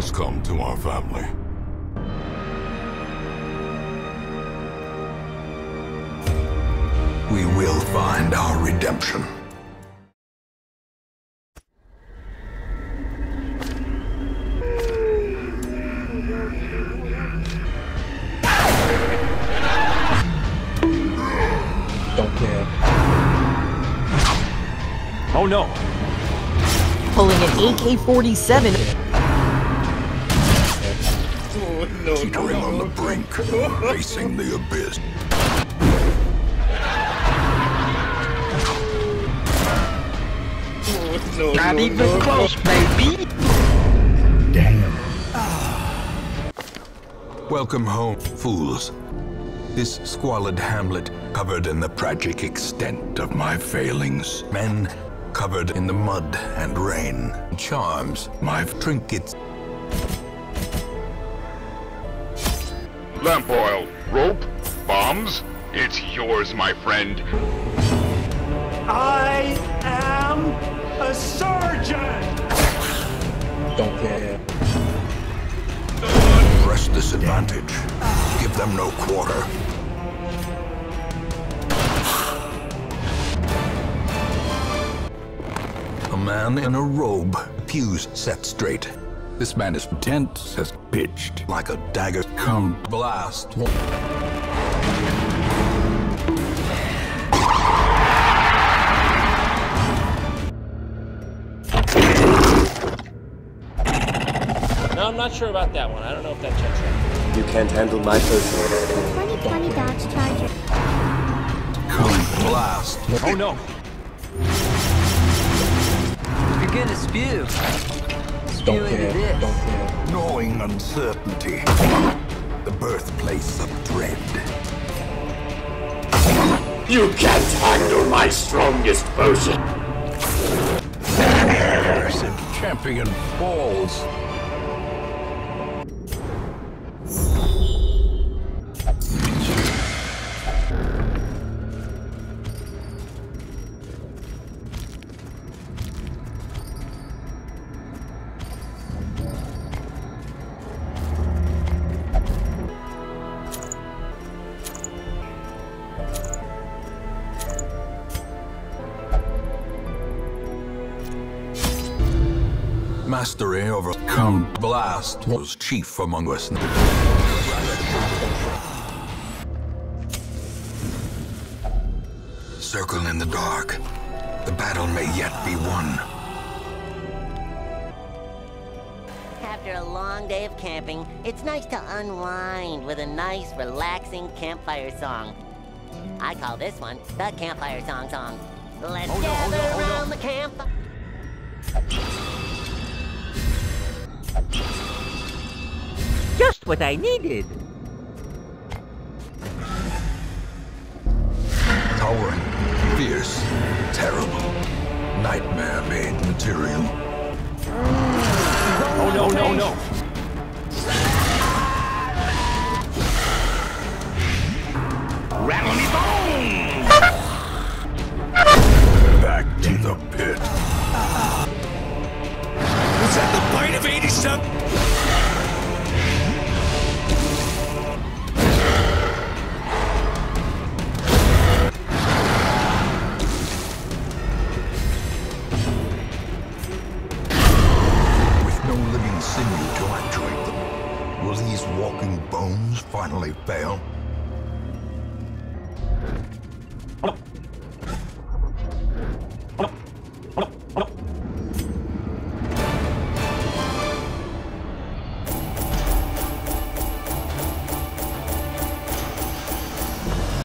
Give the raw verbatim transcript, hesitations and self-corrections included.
has come to our family. We will find our redemption. Don't care. Oh no! Pulling an A K forty-seven. Oh, no, teetering no, no. on the brink, facing the abyss. Oh, no, Not no, even no, close, no. baby. Damn. Ah. Welcome home, fools. This squalid hamlet covered in the tragic extent of my failings. Men covered in the mud and rain. Charms, my trinkets. Lamp oil, rope, bombs. It's yours, my friend. I am a surgeon! Don't care. Press this advantage. Give them no quarter. A man in a robe, pews set straight. This man is tense as pitched, like a dagger. Come blast. No, I'm not sure about that one. I don't know if that checks out. You can't handle my personal. twenty twenty Dodge Charger. Come blast. Oh no. You're gonna spew. Don't care, don't care. Gnawing uncertainty. The birthplace of dread. You can't handle my strongest potion. Cursed champion falls. Mastery over Come Blast was chief among us. Circle in the dark. The battle may yet be won. After a long day of camping, it's nice to unwind with a nice, relaxing campfire song. I call this one the Campfire Song Song. Let's oh, gather no, oh, no, around oh, no. the camp. Just what I needed. Towering, fierce, terrible, nightmare-made material. Oh no, no, no! Rattley bones! Back to the pit. Was that the bite of eighty-seven? Will these walking bones finally fail?